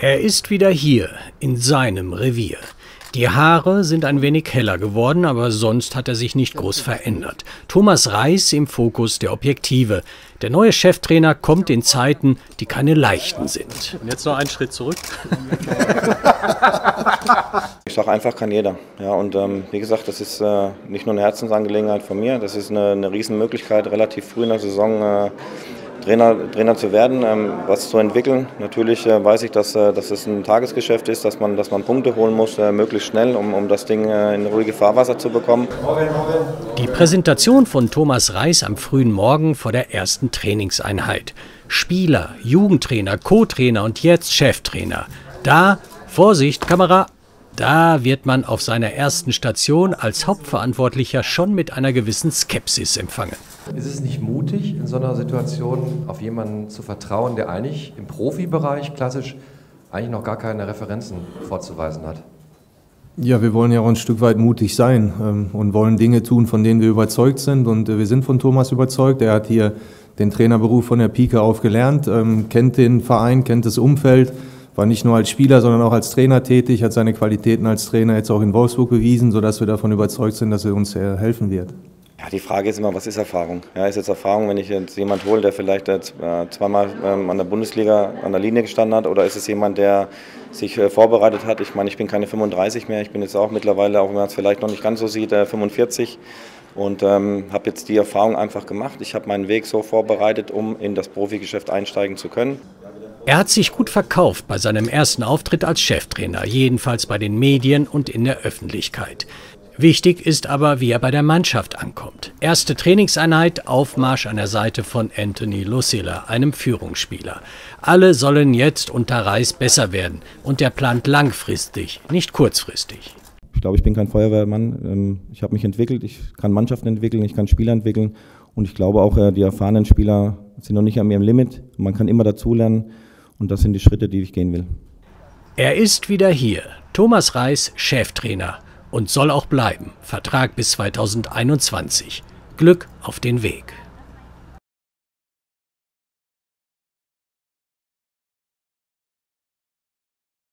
Er ist wieder hier, in seinem Revier. Die Haare sind ein wenig heller geworden, aber sonst hat er sich nicht groß verändert. Thomas Reis im Fokus der Objektive. Der neue Cheftrainer kommt in Zeiten, die keine leichten sind. Und jetzt noch einen Schritt zurück. Ich sage einfach, kann jeder. Ja, und wie gesagt, das ist nicht nur eine Herzensangelegenheit von mir, das ist eine Riesenmöglichkeit, relativ früh in der Saison Trainer zu werden, was zu entwickeln. Natürlich weiß ich, dass es ein Tagesgeschäft ist, dass man Punkte holen muss, möglichst schnell, um das Ding in ruhige Fahrwasser zu bekommen. Die Präsentation von Thomas Reis am frühen Morgen vor der ersten Trainingseinheit. Spieler, Jugendtrainer, Co-Trainer und jetzt Cheftrainer. Da, Vorsicht, Kamera, da wird man auf seiner ersten Station als Hauptverantwortlicher schon mit einer gewissen Skepsis empfangen. Ist es nicht mutig, in so einer Situation auf jemanden zu vertrauen, der eigentlich im Profibereich klassisch eigentlich noch gar keine Referenzen vorzuweisen hat? Ja, wir wollen ja auch ein Stück weit mutig sein und wollen Dinge tun, von denen wir überzeugt sind. Und wir sind von Thomas überzeugt. Er hat hier den Trainerberuf von der Pike auf gelernt, kennt den Verein, kennt das Umfeld, war nicht nur als Spieler, sondern auch als Trainer tätig, hat seine Qualitäten als Trainer jetzt auch in Wolfsburg bewiesen, sodass wir davon überzeugt sind, dass er uns helfen wird. Ja, die Frage ist immer, was ist Erfahrung? Ja, ist jetzt Erfahrung, wenn ich jetzt jemanden hole, der vielleicht jetzt, zweimal an der Bundesliga an der Linie gestanden hat, oder ist es jemand, der sich vorbereitet hat? Ich meine, ich bin keine 35 mehr, ich bin jetzt auch mittlerweile, auch wenn man es vielleicht noch nicht ganz so sieht, 45 und habe jetzt die Erfahrung einfach gemacht. Ich habe meinen Weg so vorbereitet, um in das Profigeschäft einsteigen zu können. Er hat sich gut verkauft bei seinem ersten Auftritt als Cheftrainer, jedenfalls bei den Medien und in der Öffentlichkeit. Wichtig ist aber, wie er bei der Mannschaft ankommt. Erste Trainingseinheit, Aufmarsch an der Seite von Anthony Lucilla, einem Führungsspieler. Alle sollen jetzt unter Reis besser werden und er plant langfristig, nicht kurzfristig. Ich glaube, ich bin kein Feuerwehrmann. Ich habe mich entwickelt, ich kann Mannschaften entwickeln, ich kann Spieler entwickeln und ich glaube auch, die erfahrenen Spieler sind noch nicht an ihrem Limit. Man kann immer dazulernen. Und das sind die Schritte, die ich gehen will. Er ist wieder hier. Thomas Reis, Cheftrainer. Und soll auch bleiben. Vertrag bis 2021. Glück auf den Weg.